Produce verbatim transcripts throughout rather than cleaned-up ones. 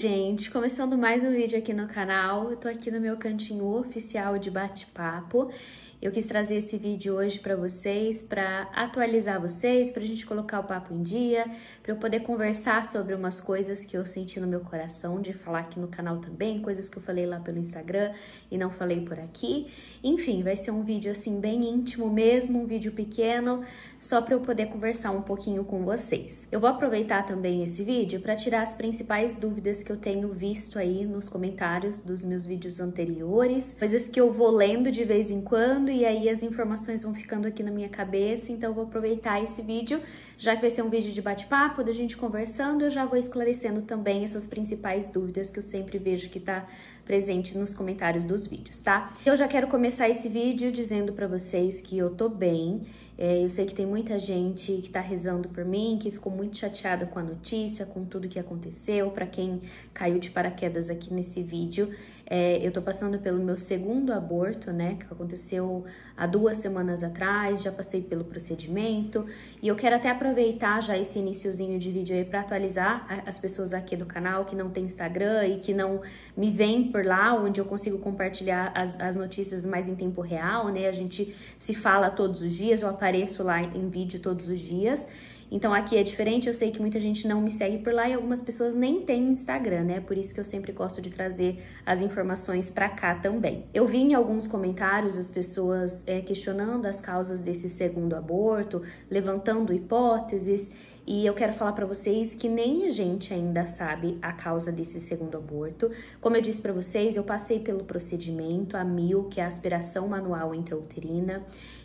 gente, começando mais um vídeo aqui no canal. Eu tô aqui no meu cantinho oficial de bate-papo. Eu quis trazer esse vídeo hoje pra vocês, pra atualizar vocês, pra gente colocar o papo em dia, pra eu poder conversar sobre umas coisas que eu senti no meu coração de falar aqui no canal também, coisas que eu falei lá pelo Instagram e não falei por aqui. Enfim, vai ser um vídeo assim bem íntimo mesmo, um vídeo pequeno, só pra eu poder conversar um pouquinho com vocês. Eu vou aproveitar também esse vídeo pra tirar as principais dúvidas que eu tenho visto aí nos comentários dos meus vídeos anteriores, coisas que eu vou lendo de vez em quando, e aí as informações vão ficando aqui na minha cabeça, então eu vou aproveitar esse vídeo, já que vai ser um vídeo de bate-papo, da gente conversando, eu já vou esclarecendo também essas principais dúvidas que eu sempre vejo que tá presente nos comentários dos vídeos, tá? Eu já quero começar esse vídeo dizendo pra vocês que eu tô bem, é, eu sei que tem muita gente que tá rezando por mim, que ficou muito chateada com a notícia, com tudo que aconteceu, pra quem caiu de paraquedas aqui nesse vídeo, é, eu tô passando pelo meu segundo aborto, né, que aconteceu há duas semanas atrás, já passei pelo procedimento e eu quero até aproveitar já esse iniciozinho de vídeo aí para atualizar as pessoas aqui do canal que não tem Instagram e que não me veem por lá, onde eu consigo compartilhar as, as notícias mais em tempo real, né? A gente se fala todos os dias, eu apareço lá em vídeo todos os dias. Então aqui é diferente, eu sei que muita gente não me segue por lá e algumas pessoas nem têm Instagram, né? Por isso que eu sempre gosto de trazer as informações pra cá também. Eu vi em alguns comentários as pessoas é, questionando as causas desse segundo aborto, levantando hipóteses, e eu quero falar pra vocês que nem a gente ainda sabe a causa desse segundo aborto. Como eu disse pra vocês, eu passei pelo procedimento A M I U, que é a aspiração manual intrauterina.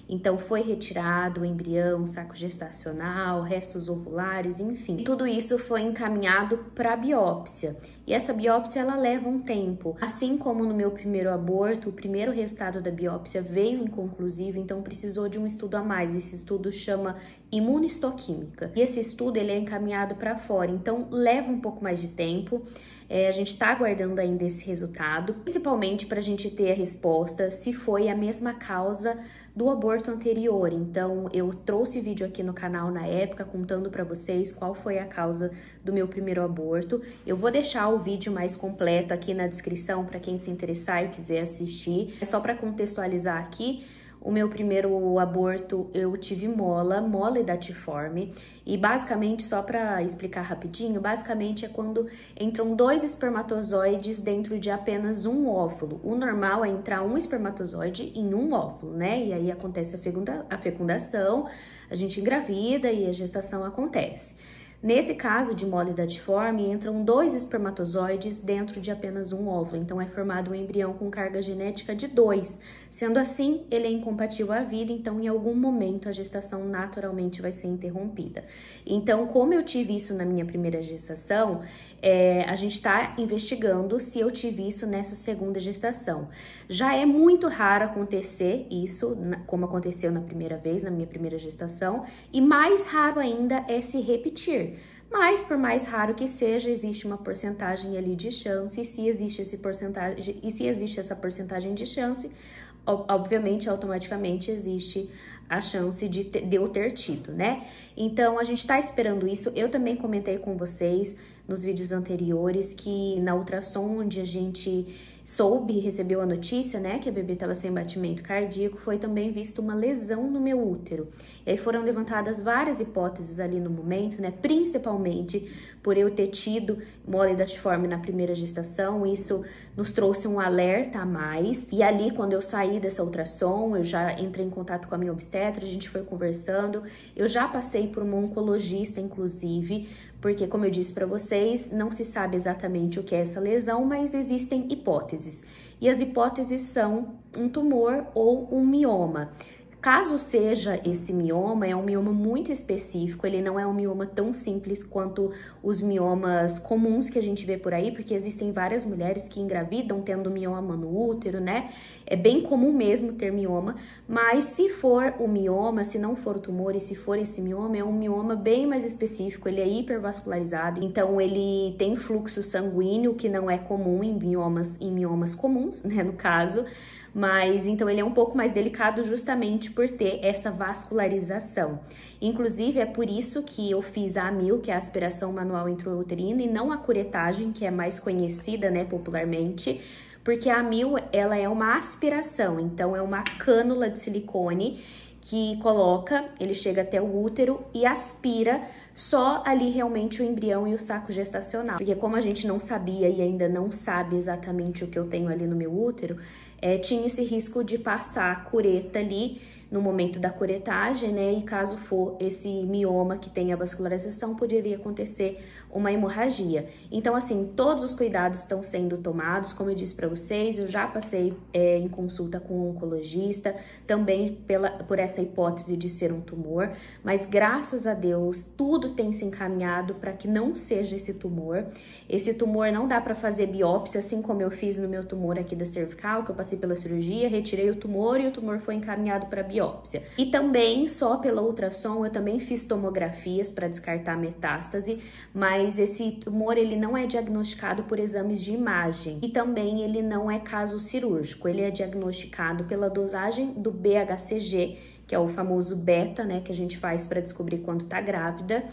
Então foi retirado o embrião, o saco gestacional, restos ovulares, enfim. Tudo isso foi encaminhado para biópsia. E essa biópsia, ela leva um tempo. Assim como no meu primeiro aborto, o primeiro resultado da biópsia veio inconclusivo, então precisou de um estudo a mais. Esse estudo chama imunistoquímica. E esse estudo, ele é encaminhado para fora, então leva um pouco mais de tempo. É, a gente tá aguardando ainda esse resultado, principalmente pra gente ter a resposta se foi a mesma causa do aborto anterior. Então eu trouxe vídeo aqui no canal na época contando pra vocês qual foi a causa do meu primeiro aborto. Eu vou deixar o vídeo mais completo aqui na descrição pra quem se interessar e quiser assistir. É só pra contextualizar aqui. O meu primeiro aborto, eu tive mola, mola hidatidiforme, e basicamente, só pra explicar rapidinho, basicamente é quando entram dois espermatozoides dentro de apenas um óvulo. O normal é entrar um espermatozoide em um óvulo, né? E aí acontece a, fecunda, a fecundação, a gente engravida e a gestação acontece. Nesse caso de mola hidatidiforme, entram dois espermatozoides dentro de apenas um óvulo, então é formado um embrião com carga genética de dois. Sendo assim, ele é incompatível à vida, então em algum momento a gestação naturalmente vai ser interrompida. Então, como eu tive isso na minha primeira gestação, é, a gente está investigando se eu tive isso nessa segunda gestação. Já é muito raro acontecer isso, como aconteceu na primeira vez, na minha primeira gestação, e mais raro ainda é se repetir. Mas, por mais raro que seja, existe uma porcentagem ali de chance, e se existe, esse porcentagem, e se existe essa porcentagem de chance, obviamente, automaticamente existe a chance de, ter, de eu ter tido, né? Então, a gente tá esperando isso. Eu também comentei com vocês nos vídeos anteriores que na ultrassom a gente soube, recebeu a notícia, né, que a bebê tava sem batimento cardíaco, foi também vista uma lesão no meu útero. E aí foram levantadas várias hipóteses ali no momento, né, principalmente por eu ter tido mola hidatidiforme na primeira gestação, isso nos trouxe um alerta a mais. E ali, quando eu saí dessa ultrassom, eu já entrei em contato com a minha obstetra, a gente foi conversando, eu já passei por uma oncologista, inclusive, porque, como eu disse pra vocês, não se sabe exatamente o que é essa lesão, mas existem hipóteses. E as hipóteses são um tumor ou um mioma. Caso seja esse mioma, é um mioma muito específico, ele não é um mioma tão simples quanto os miomas comuns que a gente vê por aí, porque existem várias mulheres que engravidam tendo mioma no útero, né? É bem comum mesmo ter mioma, mas se for o mioma, se não for o tumor e se for esse mioma, é um mioma bem mais específico, ele é hipervascularizado, então ele tem fluxo sanguíneo que não é comum em miomas, em miomas comuns, né, no caso. mas então ele é um pouco mais delicado justamente por ter essa vascularização. Inclusive, é por isso que eu fiz a AMIU, que é a aspiração manual intrauterina, e não a curetagem, que é mais conhecida, né, popularmente, porque a AMIU, ela é uma aspiração, então é uma cânula de silicone que coloca, ele chega até o útero e aspira só ali realmente o embrião e o saco gestacional. Porque como a gente não sabia e ainda não sabe exatamente o que eu tenho ali no meu útero, é, tinha esse risco de passar a cureta ali no momento da curetagem, né? E caso for esse mioma que tem a vascularização, poderia acontecer uma hemorragia. Então, assim, todos os cuidados estão sendo tomados, como eu disse para vocês, eu já passei é, em consulta com um oncologista, também pela, por essa hipótese de ser um tumor, mas graças a Deus, tudo tem se encaminhado para que não seja esse tumor. Esse tumor não dá para fazer biópsia, assim como eu fiz no meu tumor aqui da cervical, que eu passei pela cirurgia, retirei o tumor e o tumor foi encaminhado para biópsia. E também, só pela ultrassom, eu também fiz tomografias para descartar a metástase, mas esse tumor, ele não é diagnosticado por exames de imagem e também ele não é caso cirúrgico, ele é diagnosticado pela dosagem do B H C G, que é o famoso beta, né, que a gente faz para descobrir quando tá grávida.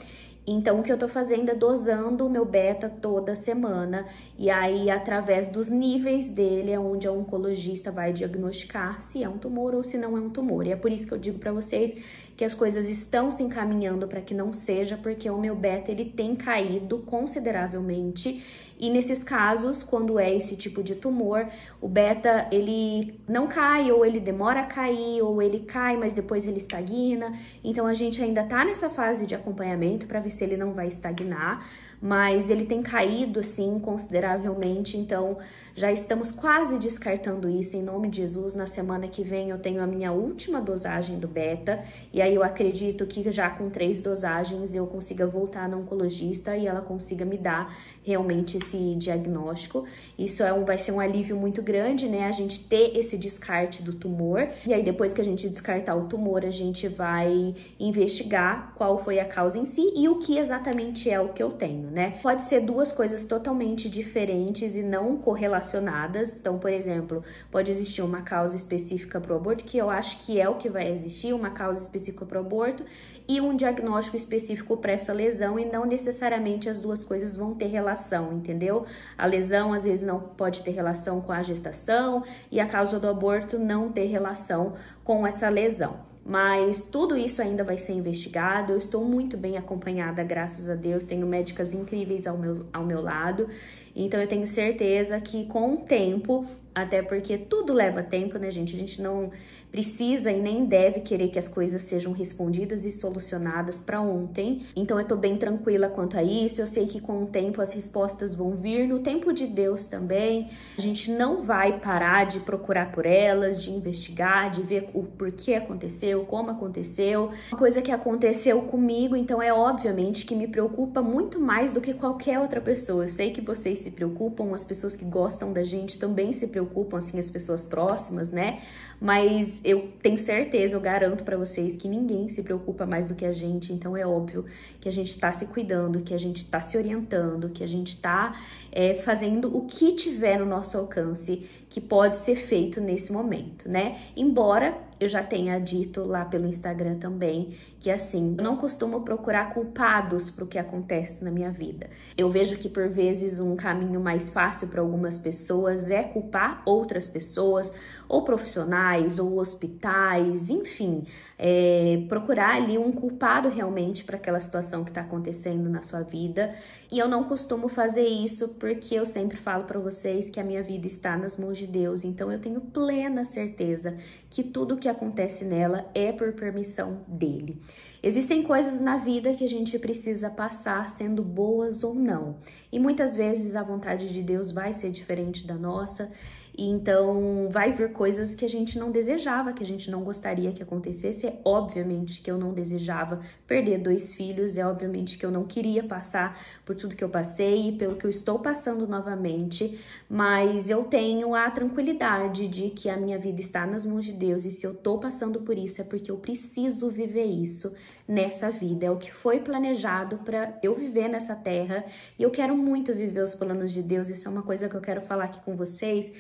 Então, o que eu tô fazendo é dosando o meu beta toda semana, e aí, através dos níveis dele, é onde a oncologista vai diagnosticar se é um tumor ou se não é um tumor. E é por isso que eu digo pra vocês que as coisas estão se encaminhando para que não seja, porque o meu beta, ele tem caído consideravelmente, e nesses casos, quando é esse tipo de tumor, o beta, ele não cai, ou ele demora a cair, ou ele cai, mas depois ele estagna. Então, a gente ainda tá nessa fase de acompanhamento pra ver se ele não vai estagnar, mas ele tem caído, assim, consideravelmente, então já estamos quase descartando isso, em nome de Jesus. Na semana que vem eu tenho a minha última dosagem do beta, e aí eu acredito que já com três dosagens eu consiga voltar na oncologista e ela consiga me dar realmente esse diagnóstico. Isso é um, vai ser um alívio muito grande, né, a gente ter esse descarte do tumor, e aí depois que a gente descartar o tumor, a gente vai investigar qual foi a causa em si e o que exatamente é o que eu tenho. Né? Pode ser duas coisas totalmente diferentes e não correlacionadas. Então, por exemplo, pode existir uma causa específica para o aborto, que eu acho que é o que vai existir, uma causa específica para o aborto e um diagnóstico específico para essa lesão, e não necessariamente as duas coisas vão ter relação, entendeu? A lesão, às vezes, não pode ter relação com a gestação e a causa do aborto não ter relação com essa lesão. Mas tudo isso ainda vai ser investigado, eu estou muito bem acompanhada, graças a Deus, tenho médicas incríveis ao meu, ao meu lado, então eu tenho certeza que com o tempo, até porque tudo leva tempo, né, gente? A gente não precisa e nem deve querer que as coisas sejam respondidas e solucionadas para ontem, então eu tô bem tranquila quanto a isso, eu sei que com o tempo as respostas vão vir, no tempo de Deus também, a gente não vai parar de procurar por elas, de investigar, de ver o porquê aconteceu, como aconteceu, uma coisa que aconteceu comigo, então é obviamente que me preocupa muito mais do que qualquer outra pessoa. Eu sei que vocês se preocupam, as pessoas que gostam da gente também se preocupam, assim, as pessoas próximas, né? Mas eu tenho certeza, eu garanto pra vocês que ninguém se preocupa mais do que a gente, então é óbvio que a gente tá se cuidando, que a gente tá se orientando, que a gente tá é, fazendo o que tiver no nosso alcance que pode ser feito nesse momento, né? Embora eu já tenha dito lá pelo Instagram também que, assim, eu não costumo procurar culpados pro que acontece na minha vida. Eu vejo que, por vezes, um caminho mais fácil para algumas pessoas é culpar outras pessoas, ou profissionais, ou hospitais, enfim, é, procurar ali um culpado realmente para aquela situação que tá acontecendo na sua vida. E eu não costumo fazer isso porque eu sempre falo para vocês que a minha vida está nas mãos de Deus, então eu tenho plena certeza que tudo que acontece nela é por permissão dele. Existem coisas na vida que a gente precisa passar, sendo boas ou não, e muitas vezes a vontade de Deus vai ser diferente da nossa, e então vai vir coisas que a gente não desejava, que a gente não gostaria que acontecesse. É obviamente que eu não desejava perder dois filhos, é obviamente que eu não queria passar por tudo que eu passei e pelo que eu estou passando novamente, mas eu tenho a tranquilidade de que a minha vida está nas mãos de Deus, e se eu tô passando por isso é porque eu preciso viver isso nessa vida, é o que foi planejado para eu viver nessa terra, e eu quero muito viver os planos de Deus. Isso é uma coisa que eu quero falar aqui com vocês,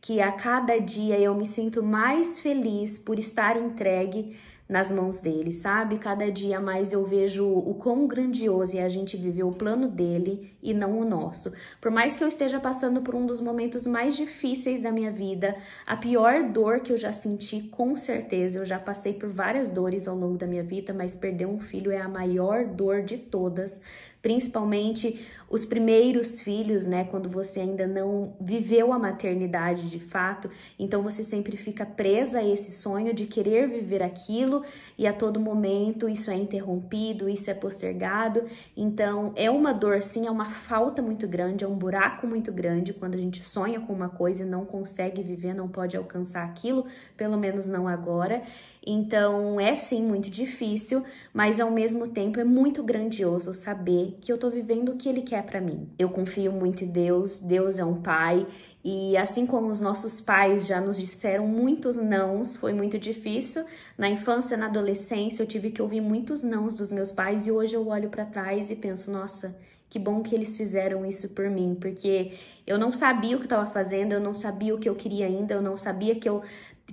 que a cada dia eu me sinto mais feliz por estar entregue nas mãos dele, sabe? Cada dia mais eu vejo o quão grandioso é a gente viver o plano dele e não o nosso. Por mais que eu esteja passando por um dos momentos mais difíceis da minha vida, a pior dor que eu já senti, com certeza, eu já passei por várias dores ao longo da minha vida, mas perder um filho é a maior dor de todas, principalmente os primeiros filhos, né? Quando você ainda não viveu a maternidade de fato, então você sempre fica presa a esse sonho de querer viver aquilo, e a todo momento isso é interrompido, isso é postergado. Então é uma dor sim, é uma falta muito grande, é um buraco muito grande quando a gente sonha com uma coisa e não consegue viver, não pode alcançar aquilo, pelo menos não agora. Então é sim muito difícil, mas ao mesmo tempo é muito grandioso saber que eu tô vivendo o que ele quer pra mim. Eu confio muito em Deus, Deus é um pai, e assim como os nossos pais já nos disseram muitos nãos, foi muito difícil. Na infância, na adolescência, eu tive que ouvir muitos nãos dos meus pais, e hoje eu olho pra trás e penso, nossa, que bom que eles fizeram isso por mim, porque eu não sabia o que eu tava fazendo, eu não sabia o que eu queria ainda, eu não sabia que eu...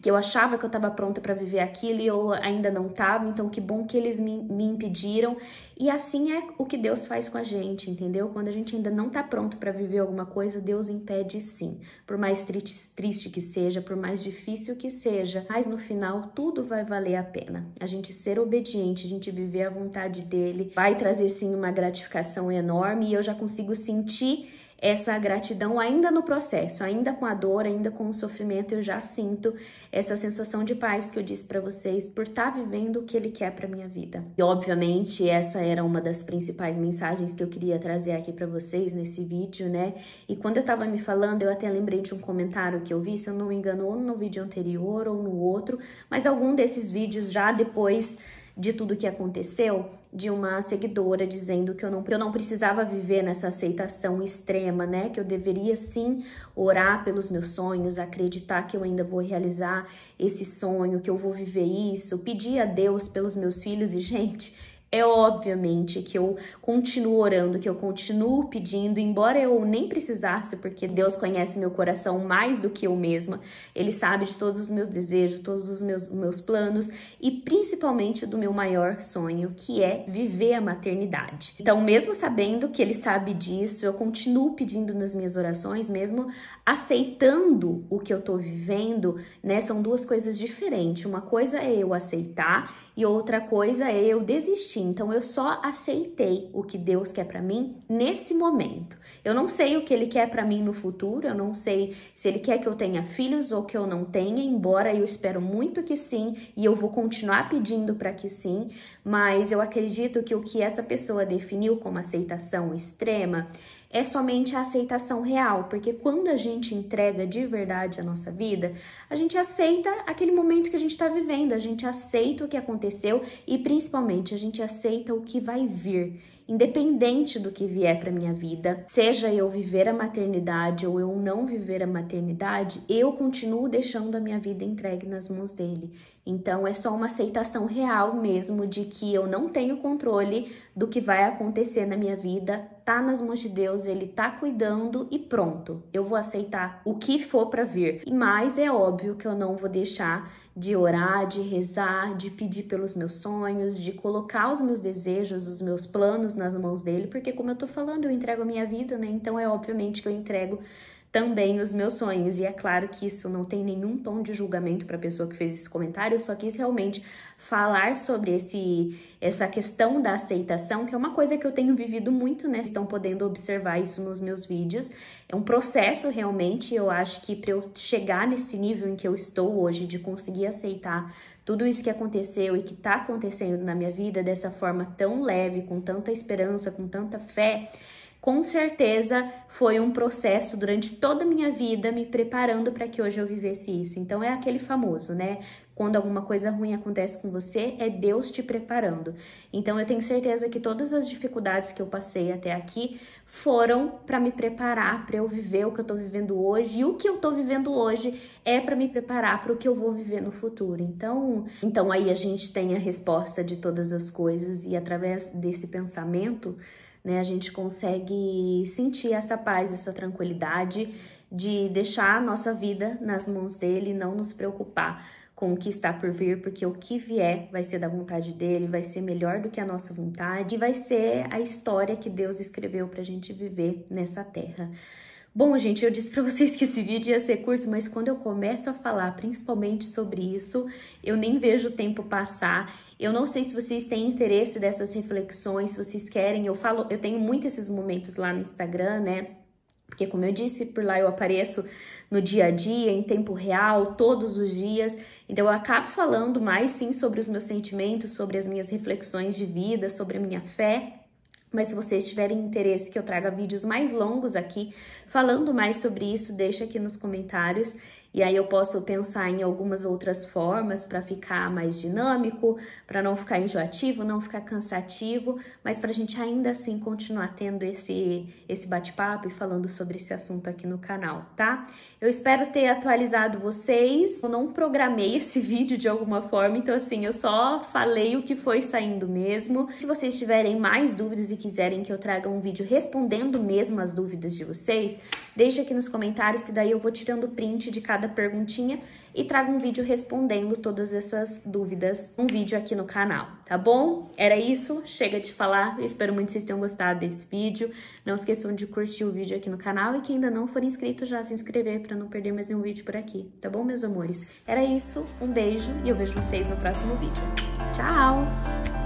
que eu achava que eu estava pronta para viver aquilo e eu ainda não estava, então que bom que eles me, me impediram. E assim é o que Deus faz com a gente, entendeu? Quando a gente ainda não está pronto para viver alguma coisa, Deus impede sim. Por mais triste, triste que seja, por mais difícil que seja, mas no final tudo vai valer a pena. A gente ser obediente, a gente viver a vontade dele, vai trazer sim uma gratificação enorme, e eu já consigo sentir essa gratidão ainda no processo, ainda com a dor, ainda com o sofrimento, eu já sinto essa sensação de paz que eu disse pra vocês, por estar vivendo o que ele quer pra minha vida. E obviamente essa era uma das principais mensagens que eu queria trazer aqui pra vocês nesse vídeo, né? E quando eu tava me falando, eu até lembrei de um comentário que eu vi, se eu não me engano, ou no vídeo anterior ou no outro, mas algum desses vídeos já depois de tudo que aconteceu, de uma seguidora dizendo que eu não, eu não precisava viver nessa aceitação extrema, né? Que eu deveria sim orar pelos meus sonhos, acreditar que eu ainda vou realizar esse sonho, que eu vou viver isso, pedir a Deus pelos meus filhos. E gente, é obviamente que eu continuo orando, que eu continuo pedindo, embora eu nem precisasse, porque Deus conhece meu coração mais do que eu mesma. Ele sabe de todos os meus desejos, todos os meus, meus planos, e principalmente do meu maior sonho, que é viver a maternidade. Então, mesmo sabendo que ele sabe disso, eu continuo pedindo nas minhas orações, mesmo aceitando o que eu tô vivendo, né? São duas coisas diferentes. Uma coisa é eu aceitar e outra coisa é eu desistir. Então eu só aceitei o que Deus quer pra mim nesse momento. Eu não sei o que ele quer pra mim no futuro, eu não sei se ele quer que eu tenha filhos ou que eu não tenha, embora eu espero muito que sim, e eu vou continuar pedindo pra que sim, mas eu acredito que o que essa pessoa definiu como aceitação extrema é somente a aceitação real, porque quando a gente entrega de verdade a nossa vida, a gente aceita aquele momento que a gente tá vivendo, a gente aceita o que aconteceu e principalmente a gente aceita o que vai vir, independente do que vier pra minha vida. Seja eu viver a maternidade ou eu não viver a maternidade, eu continuo deixando a minha vida entregue nas mãos dele. Então é só uma aceitação real mesmo de que eu não tenho controle do que vai acontecer na minha vida, tá nas mãos de Deus, ele tá cuidando e pronto. Eu vou aceitar o que for pra vir. E mais, é óbvio que eu não vou deixar de orar, de rezar, de pedir pelos meus sonhos, de colocar os meus desejos, os meus planos nas mãos dele, porque como eu tô falando, eu entrego a minha vida, né? Então é obviamente que eu entrego também os meus sonhos, e é claro que isso não tem nenhum tom de julgamento para a pessoa que fez esse comentário, eu só quis realmente falar sobre esse, essa questão da aceitação, que é uma coisa que eu tenho vivido muito, né? Vocês estão podendo observar isso nos meus vídeos, é um processo realmente. Eu acho que para eu chegar nesse nível em que eu estou hoje, de conseguir aceitar tudo isso que aconteceu e que tá acontecendo na minha vida dessa forma tão leve, com tanta esperança, com tanta fé, com certeza foi um processo durante toda a minha vida me preparando para que hoje eu vivesse isso. Então é aquele famoso, né? Quando alguma coisa ruim acontece com você, é Deus te preparando. Então eu tenho certeza que todas as dificuldades que eu passei até aqui foram para me preparar, para eu viver o que eu tô vivendo hoje, e o que eu tô vivendo hoje é para me preparar para o que eu vou viver no futuro. Então, então aí a gente tem a resposta de todas as coisas, e através desse pensamento, né, a gente consegue sentir essa paz, essa tranquilidade de deixar a nossa vida nas mãos dele e não nos preocupar com o que está por vir, porque o que vier vai ser da vontade dele, vai ser melhor do que a nossa vontade e vai ser a história que Deus escreveu pra gente viver nessa terra. Bom, gente, eu disse pra vocês que esse vídeo ia ser curto, mas quando eu começo a falar principalmente sobre isso, eu nem vejo o tempo passar. Eu não sei se vocês têm interesse dessas reflexões, se vocês querem. Eu falo, eu tenho muito esses momentos lá no Instagram, né? Porque, como eu disse, por lá eu apareço no dia a dia, em tempo real, todos os dias. Então, eu acabo falando mais, sim, sobre os meus sentimentos, sobre as minhas reflexões de vida, sobre a minha fé. Mas se vocês tiverem interesse que eu traga vídeos mais longos aqui, falando mais sobre isso, deixa aqui nos comentários. E aí eu posso pensar em algumas outras formas para ficar mais dinâmico, para não ficar enjoativo, não ficar cansativo, mas para a gente ainda assim continuar tendo esse, esse bate-papo e falando sobre esse assunto aqui no canal, tá? Eu espero ter atualizado vocês. Eu não programei esse vídeo de alguma forma, então assim, eu só falei o que foi saindo mesmo. Se vocês tiverem mais dúvidas e quiserem que eu traga um vídeo respondendo mesmo as dúvidas de vocês, deixa aqui nos comentários, que daí eu vou tirando print de cada perguntinha e trago um vídeo respondendo todas essas dúvidas, um vídeo aqui no canal, tá bom? Era isso, chega de falar, eu espero muito que vocês tenham gostado desse vídeo. Não esqueçam de curtir o vídeo aqui no canal e quem ainda não for inscrito já se inscrever para não perder mais nenhum vídeo por aqui, tá bom, meus amores? Era isso, um beijo e eu vejo vocês no próximo vídeo. Tchau!